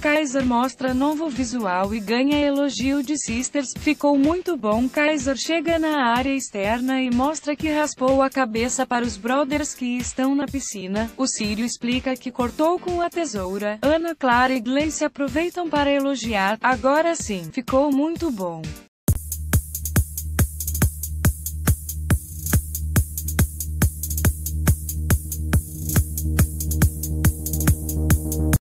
Kaysar mostra novo visual e ganha elogio de sisters. Ficou muito bom. Kaysar chega na área externa e mostra que raspou a cabeça para os brothers que estão na piscina. O Círio explica que cortou com a tesoura. Ana Clara e Gleice aproveitam para elogiar. Agora sim, ficou muito bom.